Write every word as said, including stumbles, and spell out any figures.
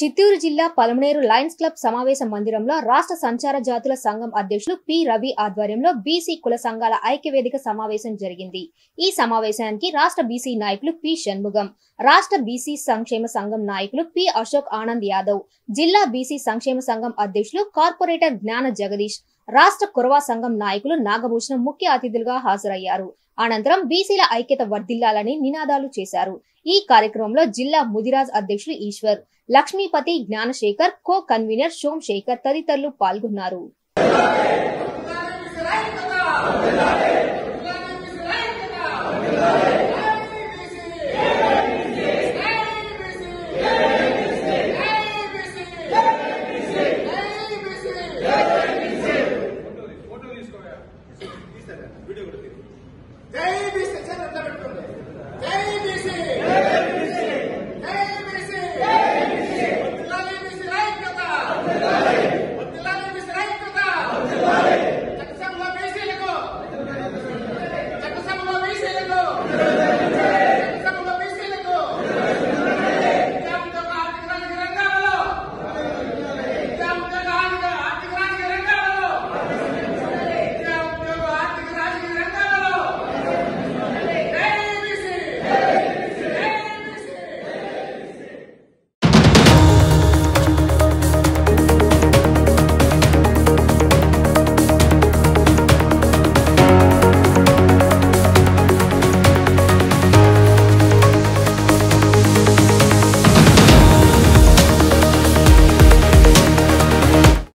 చిత్తూరు జిల్లా Palamaner Lions club సమావేశ మందిరంలో రాష్ట్ర సంచార జాతుల సంఘం అధ్యక్షులు పి రవి ఆధ్వర్యంలో బీసీ కుల సంఘాల ఐక్యవేదిక సమావేశం జరిగింది। ఈ సమావేశానికి రాష్ట్ర బీసీ నాయకులు పి షణ్ముగం, రాష్ట్ర బీసీ సంక్షేమ సంఘం నాయకులు పి అశోక్ ఆనంద్ యాదవ్, జిల్లా బీసీ సంక్షేమ సంఘం అధ్యక్షులు కార్పొరేటర్ జ్ఞాన జగదీష్, రాష్ట్ర కురవ సంఘం నాయకులు నాగభూషణం ముఖ్య అతిథులుగా హాజరయ్యారు। అనంతరం బీసీల ఐక్యత వర్ధిల్లాలని నినాదాలు చేశారు। ఈ కార్యక్రమంలో జిల్లా ముదిరాజ్ అధ్యక్షులు ఈశ్వర్, లక్ష్మీపతి, జ్ఞానశేఖర్, కో కన్వీనర్ సోమశేఖర్ తదితరులు పాల్గొన్నారు।